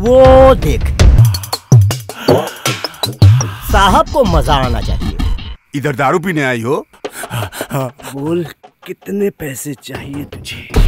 वो देख, साहब को मजा आना चाहिए। इधर दारू पीने आई हो? बोल, कितने पैसे चाहिए तुझे?